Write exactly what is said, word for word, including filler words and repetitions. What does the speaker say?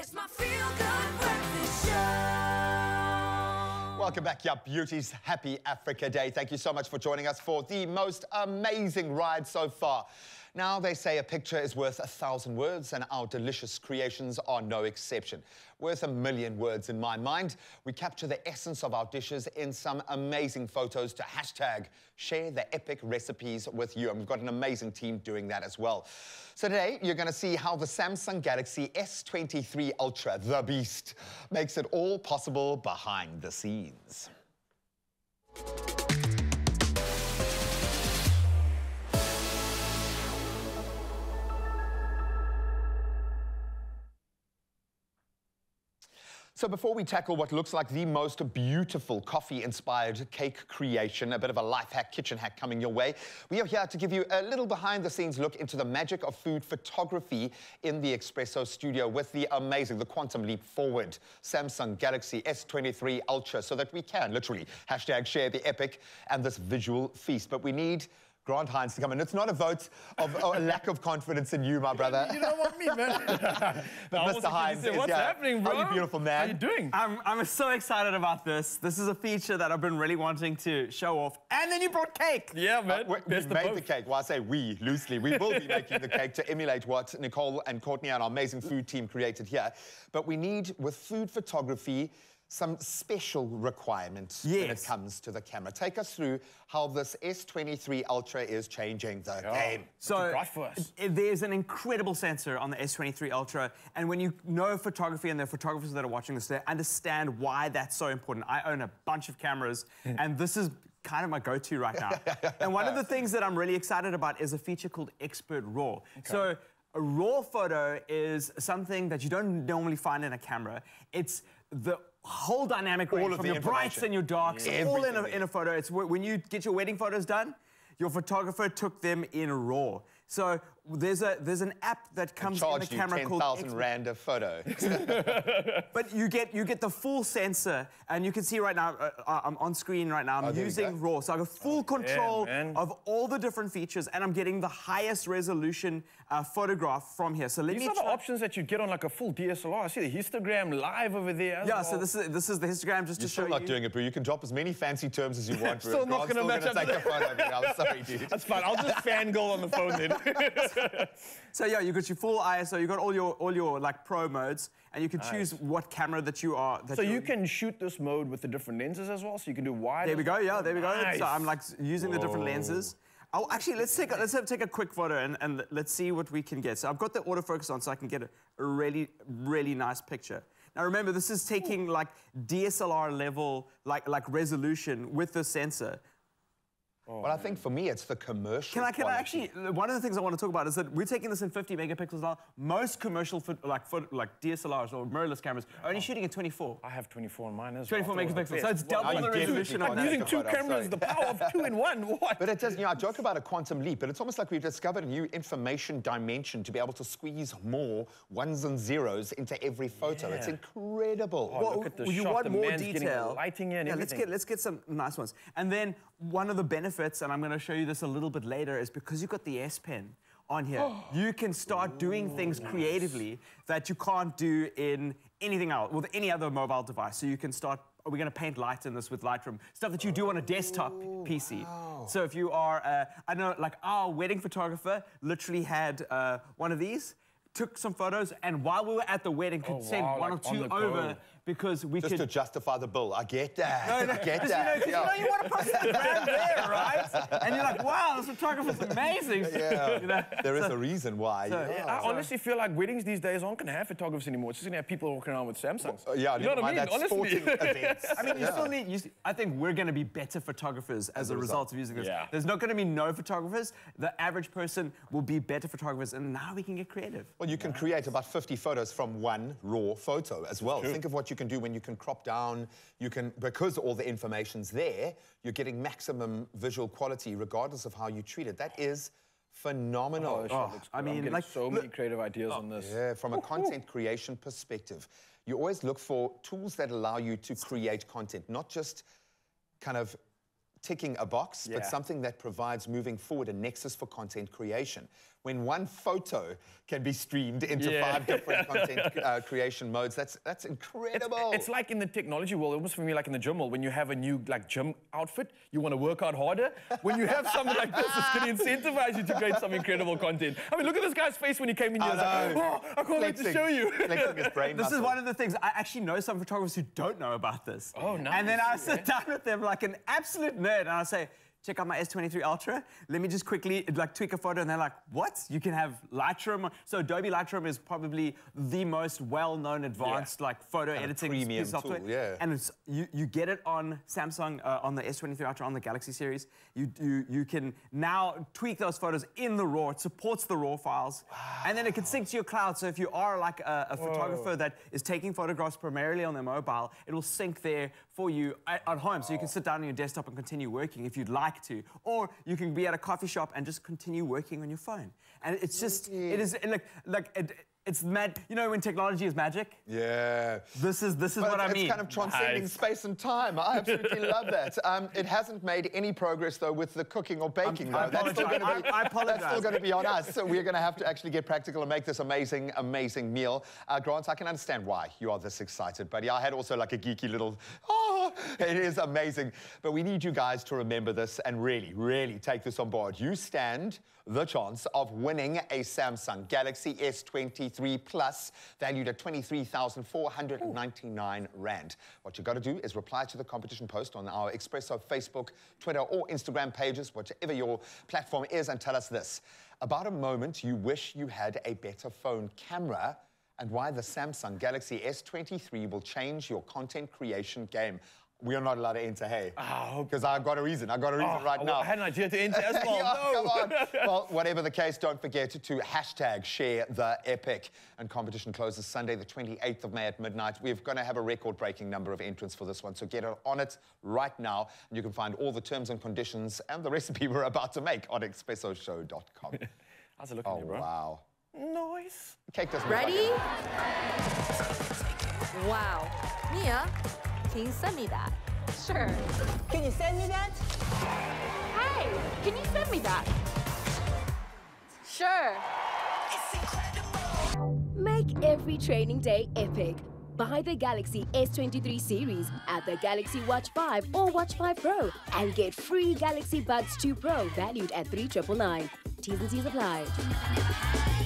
It's my feel-good breakfast show. Welcome back, Yup Beauties. Happy Africa Day. Thank you so much for joining us for the most amazing ride so far. Now, they say a picture is worth a thousand words, and our delicious creations are no exception. Worth a million words in my mind. We capture the essence of our dishes in some amazing photos to hashtag share the epic recipes with you. And we've got an amazing team doing that as well. So today, you're going to see how the Samsung Galaxy S twenty-three Ultra, the beast, makes it all possible behind the scenes. So before we tackle what looks like the most beautiful coffee-inspired cake creation, a bit of a life hack, kitchen hack coming your way, we are here to give you a little behind-the-scenes look into the magic of food photography in the Espresso studio with the amazing, the quantum leap forward, Samsung Galaxy S twenty-three Ultra, so that we can literally hashtag share the epic and this visual feast. But we need Grant Hines to come in. It's not a vote of a lack of confidence in you, my brother. You don't want me, man. Mister Hines, say, what's yeah, happening, bro? How are you, beautiful man? How are you doing? I'm, I'm so excited about this. This is a feature that I've been really wanting to show off. And then you brought cake. Yeah, man. Uh, we we made both. the cake. Well, I say we, loosely. We will be making the cake to emulate what Nicole and Courtney and our amazing food team created here. But we need, with food photography, some special requirements yes. when it comes to the camera. Take us through how this S twenty-three Ultra is changing the yeah. game. So there's an incredible sensor on the S twenty-three Ultra, and when you know photography and the photographers that are watching this, they understand why that's so important. I own a bunch of cameras, and this is kind of my go-to right now. And one of the things that I'm really excited about is a feature called Expert RAW. Okay. So a RAW photo is something that you don't normally find in a camera. It's the whole dynamic range from your brights and your darks, yeah. all in a, in a photo. It's when you get your wedding photos done, your photographer took them in RAW. So there's a there's an app that comes in the camera called ten thousand rand a photo. But you get you get the full sensor, and you can see right now uh, I'm on screen right now. I'm oh, using RAW, so I have full oh, control yeah, of all the different features, and I'm getting the highest resolution uh, photograph from here. So let these me are the options that you get on like a full D S L R. I see the histogram live over there. Yeah, well. so this is this is the histogram just You're to still show not you. Doing it, bro. You can drop as many fancy terms as you want. Still not going to match up. Take a photo me. I'm sorry, dude. That's fine. I'll just fangirl on the phone then. So yeah, you got your full I S O, you got all your all your like pro modes, and you can nice. choose what camera that you are. That so you can shoot this mode with the different lenses as well. So you can do wide. There we go. Yeah, there we go. Nice. So I'm like using Whoa. the different lenses. Oh, actually, let's take a, let's have, take a quick photo and, and let's see what we can get. So I've got the autofocus on, so I can get a really really nice picture. Now remember, this is taking like D S L R level like like resolution with the sensor. Well, I think for me, it's the commercial Can I, can I actually, one of the things I want to talk about is that we're taking this in fifty megapixels now. Most commercial, foot, like foot, like D S L Rs or mirrorless cameras, are only oh. shooting at twenty-four. I have twenty-four on mine as well. twenty-four megapixels, so it's double well, the resolution. I'm using two cameras, the power of two in one, what? But it does, you know, I joke about a quantum leap, but it's almost like we've discovered a new information dimension to be able to squeeze more ones and zeros into every photo. Yeah. It's incredible. Oh, well, look at the you shot. want the more detail. Lighting in, yeah, let's get, let's get some nice ones. And then one of the benefits, and I'm going to show you this a little bit later, is because you've got the S Pen on here, oh. you can start Ooh, doing things nice. creatively that you can't do in anything else, with any other mobile device. So you can start, we're going to paint light in this with Lightroom, stuff that you do on a desktop Ooh, P C. Wow. So if you are, uh, I know, like our wedding photographer literally had uh, one of these, took some photos, and while we were at the wedding, could oh, send wow, one like or two over go. because we just could... Just to justify the bill. I get that. No, no, I get that. You know, yeah. you know you want to post the brand there, right? And you're like, wow, this photographer's amazing. Yeah, you know? There so, is a reason why. So, yeah. I so. honestly feel like weddings these days aren't going to have photographers anymore. It's just going to have people walking around with Samsungs. Well, yeah, you know what I mean? Honestly. I mean, you yeah. still need... You see, I think we're going to be better photographers as, as a result, result of using this. Yeah. There's not going to be no photographers. The average person will be better photographers, and now we can get creative. Well, you can create about fifty photos from one raw photo as well. Think of what you can do when you can crop down, you can, because all the information's there, you're getting maximum visual quality regardless of how you treat it. That is phenomenal. Oh, oh, I mean, like so many creative ideas oh, on this. Yeah, from a content creation perspective, you always look for tools that allow you to create content, not just kind of ticking a box, yeah. but something that provides moving forward a nexus for content creation. when one photo can be streamed into yeah. five different content uh, creation modes. That's that's incredible. It's, it's like in the technology world, almost for me, like in the gym world, when you have a new like gym outfit, you want to work out harder. When you have something like this, it's going to incentivize you to create some incredible content. I mean, look at this guy's face when he came in here. I was like, oh, I can't wait to show you. This muscle. Is one of the things, I actually know some photographers who don't know about this. Oh, nice. And then I sit down with them like an absolute nerd, and I say, check out my S twenty-three Ultra. Let me just quickly like tweak a photo, and they're like, what? You can have Lightroom. So Adobe Lightroom is probably the most well-known advanced yeah. like photo and editing premium software. Tool, yeah. And it's, you you get it on Samsung uh, on the S twenty-three Ultra on the Galaxy series. You you you can now tweak those photos in the RAW. It supports the RAW files, wow. and then it can sync to your cloud. So if you are like a, a photographer that is taking photographs primarily on their mobile, it will sync there for you at, at home. Wow. So you can sit down on your desktop and continue working if you'd like. to, or you can be at a coffee shop and just continue working on your phone. And it's just, it is, like, like it, it's mad. You know when technology is magic? Yeah. This is, this is well, what I mean. It's kind of transcending nice. space and time. I absolutely love that. Um, it hasn't made any progress, though, with the cooking or baking, I'm, though. I that's still going to be, I, I that's still going to be on us. So we're going to have to actually get practical and make this amazing, amazing meal. Uh, Grant, I can understand why you are this excited, buddy. I had also like a geeky little, oh, it is amazing. But we need you guys to remember this and really, really take this on board. You stand the chance of winning a Samsung Galaxy S twenty-three Plus valued at twenty-three thousand four hundred ninety-nine Rand. What you've got to do is reply to the competition post on our Espresso Facebook, Twitter or Instagram pages, whichever your platform is, and tell us this. About a moment you wish you had a better phone camera, and why the Samsung Galaxy S twenty-three will change your content creation game. We are not allowed to enter, hey, because oh, I've got a reason. I've got a reason oh, right now. I had an idea to enter as well. yeah, no. Come on. Well, whatever the case, don't forget to hashtag share the epic. And competition closes Sunday, the twenty-eighth of May at midnight. We're going to have a record-breaking number of entrants for this one, so get on it right now. And you can find all the terms and conditions and the recipe we're about to make on Expresso Show dot com. How's it looking, oh, here, bro? Oh, wow. Nice. Cake doesn't Ready? Look like it. Wow. Mia, can you send me that? Sure. Can you send me that? Hey, can you send me that? Sure. It's incredible. Make every training day epic. Buy the Galaxy S twenty-three series at the Galaxy Watch five or Watch five Pro and get free Galaxy Buds two Pro valued at three thousand nine hundred ninety-nine. T's and C's apply.